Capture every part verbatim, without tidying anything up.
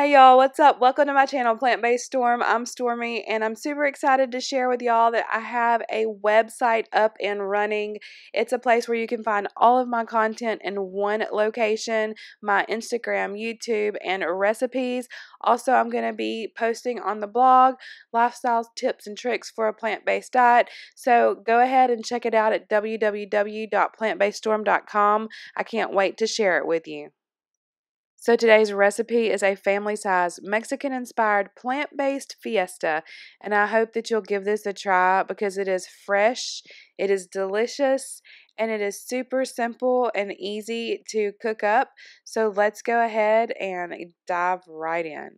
Hey y'all, what's up? Welcome to my channel, Plant Based Storm. I'm Stormy and I'm super excited to share with y'all that I have a website up and running. It's a place where you can find all of my content in one location, my Instagram, YouTube, and recipes. Also, I'm going to be posting on the blog lifestyle tips and tricks for a plant-based diet. So go ahead and check it out at w w w dot plant based storm dot com. I can't wait to share it with you. So today's recipe is a family-size Mexican-inspired plant-based fiesta, and I hope that you'll give this a try because it is fresh, it is delicious, and it is super simple and easy to cook up. So let's go ahead and dive right in.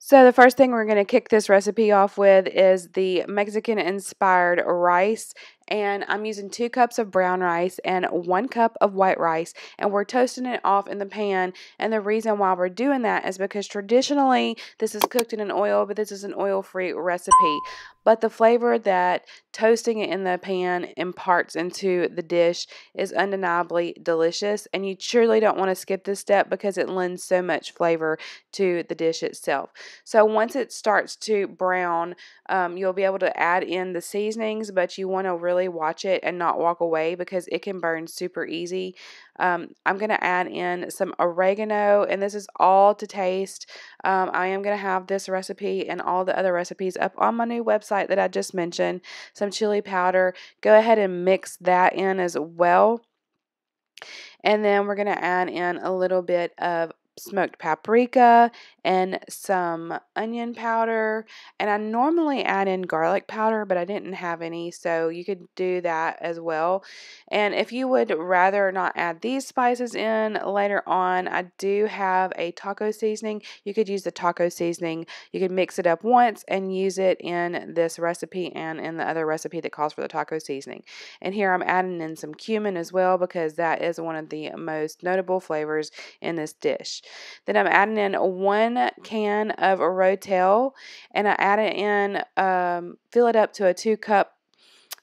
So the first thing we're going to kick this recipe off with is the Mexican-inspired rice, and I'm using two cups of brown rice and one cup of white rice, and we're toasting it off in the pan. And the reason why we're doing that is because traditionally this is cooked in an oil, but this is an oil-free recipe. But the flavor that toasting it in the pan imparts into the dish is undeniably delicious, and you surely don't want to skip this step because it lends so much flavor to the dish itself. So once it starts to brown, um, you'll be able to add in the seasonings, but you want to really watch it and not walk away because it can burn super easy. Um, I'm going to add in some oregano, and this is all to taste. Um, I am going to have this recipe and all the other recipes up on my new website that I just mentioned. Some chili powder. Go ahead and mix that in as well. And then we're going to add in a little bit of smoked paprika and some onion powder, and I normally add in garlic powder, but I didn't have any, so you could do that as well. And if you would rather not add these spices in later on, I do have a taco seasoning. You could use the taco seasoning. You could mix it up once and use it in this recipe and in the other recipe that calls for the taco seasoning. And here I'm adding in some cumin as well because that is one of the most notable flavors in this dish. Then I'm adding in one can of Rotel, and I add it in, um, fill it up to a two cup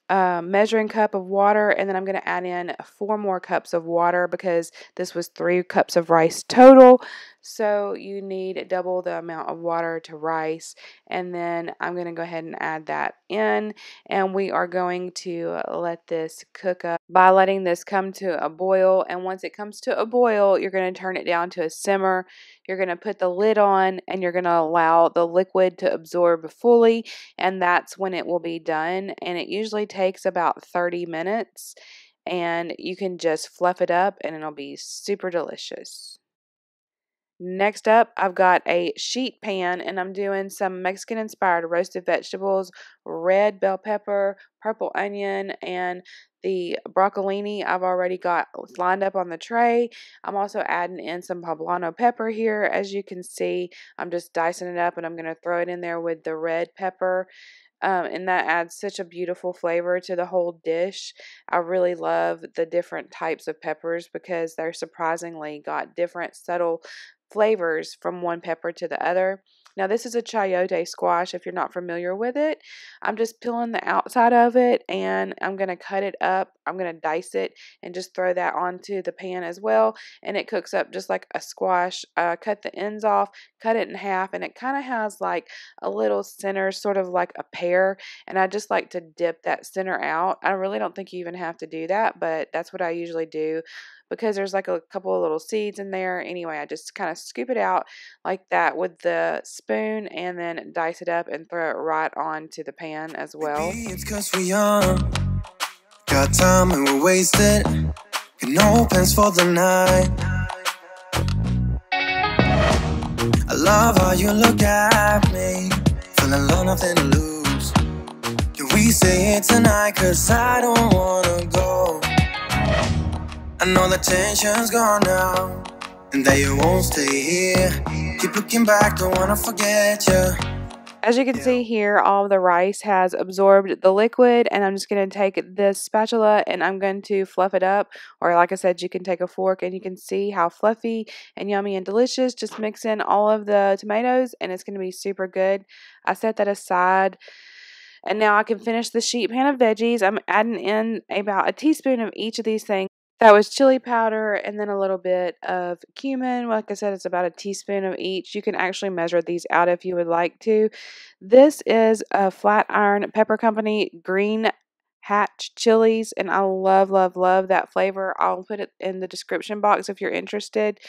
uh, measuring cup of water, and then I'm going to add in four more cups of water because this was three cups of rice total. So you need double the amount of water to rice, and then I'm going to go ahead and add that in, and we are going to let this cook up by letting this come to a boil. And once it comes to a boil, you're going to turn it down to a simmer. You're going to put the lid on, and you're going to allow the liquid to absorb fully, and that's when it will be done. And it usually takes about thirty minutes, and you can just fluff it up and it'll be super delicious. Next up, I've got a sheet pan, and I'm doing some Mexican-inspired roasted vegetables, red bell pepper, purple onion, and the broccolini I've already got lined up on the tray. I'm also adding in some poblano pepper here. As you can see, I'm just dicing it up, and I'm going to throw it in there with the red pepper. Um, and that adds such a beautiful flavor to the whole dish. I really love the different types of peppers because they're surprisingly got different subtle flavors from one pepper to the other. Now this is a chayote squash if you're not familiar with it. I'm just peeling the outside of it, and I'm going to cut it up. I'm going to dice it and just throw that onto the pan as well, and it cooks up just like a squash. Uh, cut the ends off, cut it in half, and it kind of has like a little center, sort of like a pear, and I just like to dip that center out. I really don't think you even have to do that, but that's what I usually do because there's like a couple of little seeds in there. Anyway, I just kind of scoop it out like that with the spoon and then dice it up and throw it right onto the pan as well. Maybe it's 'cause we are got time and we're wasted, and no plans for the night. I love how you look at me, feeling low, nothing to lose. Can we stay here tonight? 'Cause I don't wanna go. I know the tension's gone now, and that you won't stay here. Keep looking back, don't wanna forget you. As you can see here, all of the rice has absorbed the liquid, and I'm just going to take this spatula and I'm going to fluff it up, or like I said, you can take a fork, and you can see how fluffy and yummy and delicious. Just mix in all of the tomatoes and it's going to be super good. I set that aside. And now I can finish the sheet pan of veggies. I'm adding in about a teaspoon of each of these things. That was chili powder and then a little bit of cumin. Like I said, it's about a teaspoon of each. You can actually measure these out if you would like to. This is a Flatiron Pepper Company Green Hatch Chilies, and I love, love, love that flavor. I'll put it in the description box if you're interested.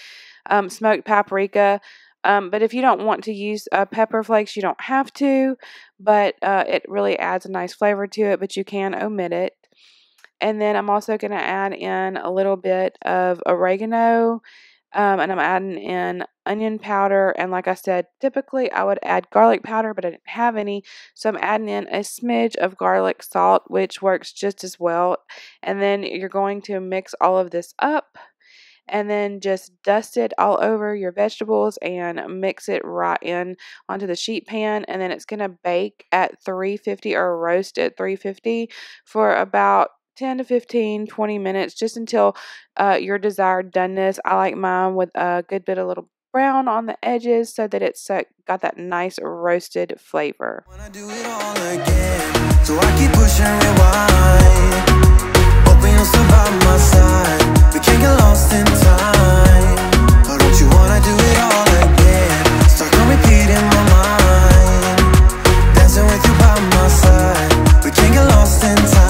Um, smoked paprika. Um, but if you don't want to use uh, pepper flakes, you don't have to, but uh, it really adds a nice flavor to it, but you can omit it. And then I'm also going to add in a little bit of oregano, um, and I'm adding in onion powder. And like I said, typically I would add garlic powder, but I didn't have any. So I'm adding in a smidge of garlic salt, which works just as well. And then you're going to mix all of this up and then just dust it all over your vegetables and mix it right in onto the sheet pan. And then it's going to bake at three fifty, or roast at three fifty for about ten to fifteen, twenty minutes, just until uh, your desired doneness. I like mine with a good bit of little brown on the edges so that it's uh, got that nice roasted flavor. When I do it all again, so I keep pushing rewind, hoping you'll still by my side, we can't get lost in time, but don't you wanna do it all again, start on repeat in my mind, dancing with you by my side, we can't get lost in time.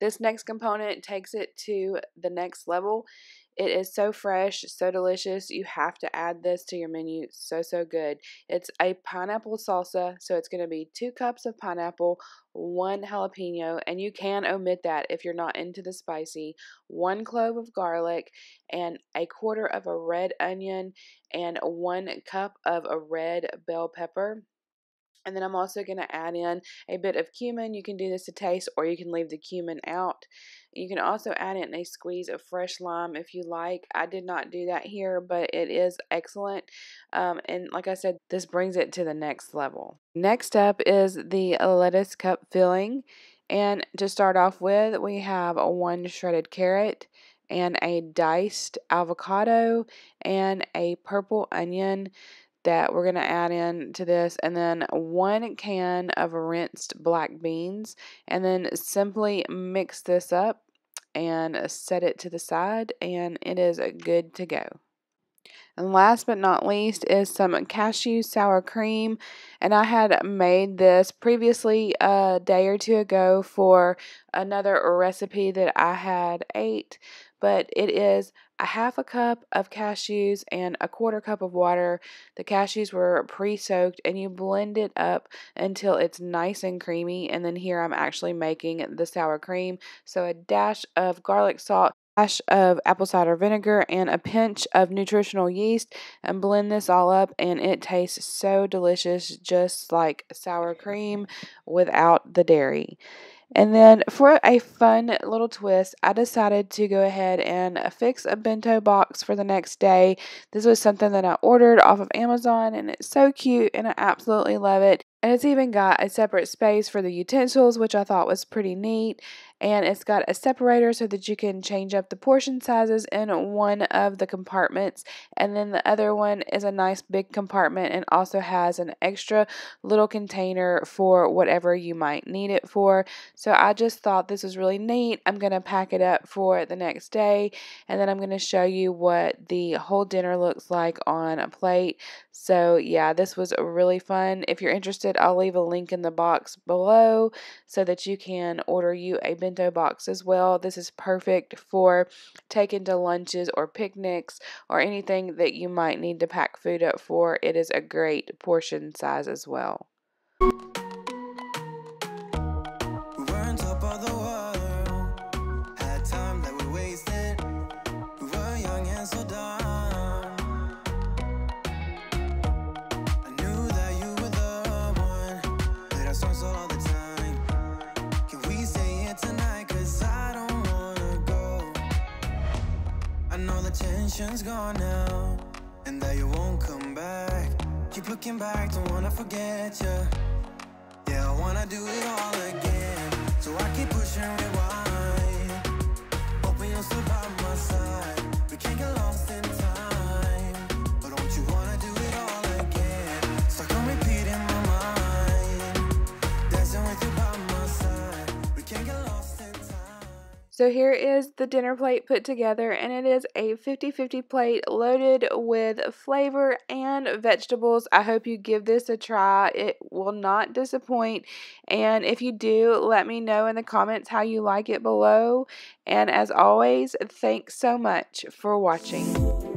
This next component takes it to the next level. It is so fresh, so delicious. You have to add this to your menu. So, so good. It's a pineapple salsa, so it's going to be two cups of pineapple, one jalapeno, and you can omit that if you're not into the spicy, one clove of garlic, and a quarter of a red onion, and one cup of a red bell pepper. And then I'm also going to add in a bit of cumin. You can do this to taste, or you can leave the cumin out. You can also add in a squeeze of fresh lime if you like. I did not do that here, but it is excellent. Um, and like I said, this brings it to the next level. Next up is the lettuce cup filling. And to start off with, we have one shredded carrot and a diced avocado and a purple onion that we're going to add in to this, and then one can of rinsed black beans, and then simply mix this up and set it to the side, and it is good to go. And last but not least is some cashew sour cream, and I had made this previously a day or two ago for another recipe that I had ate, but it is a half a cup of cashews and a quarter cup of water. The cashews were pre-soaked, and you blend it up until it's nice and creamy, and then here I'm actually making the sour cream. So a dash of garlic salt, dash of apple cider vinegar, and a pinch of nutritional yeast, and blend this all up, and it tastes so delicious, just like sour cream without the dairy. And then for a fun little twist, I decided to go ahead and fix a bento box for the next day. This was something that I ordered off of Amazon, and it's so cute, and I absolutely love it. And it's even got a separate space for the utensils, which I thought was pretty neat. And it's got a separator so that you can change up the portion sizes in one of the compartments. And then the other one is a nice big compartment and also has an extra little container for whatever you might need it for. So I just thought this was really neat. I'm going to pack it up for the next day, and then I'm going to show you what the whole dinner looks like on a plate. So yeah, this was really fun. If you're interested, I'll leave a link in the box below so that you can order you a bento box as well. This is perfect for taking to lunches or picnics or anything that you might need to pack food up for. It is a great portion size as well. Tension's gone now, and that you won't come back. Keep looking back, don't wanna forget ya. Yeah, I wanna do it all again, so I keep pushing rewind, hoping you'll still by my side. We can't get lost in time, but don't you wanna do it all again? Stuck on repeat in my mind, So here is the dinner plate put together, and it is a fifty fifty plate loaded with flavor and vegetables. I hope you give this a try. It will not disappoint, and if you do, let me know in the comments how you like it below. And as always, thanks so much for watching.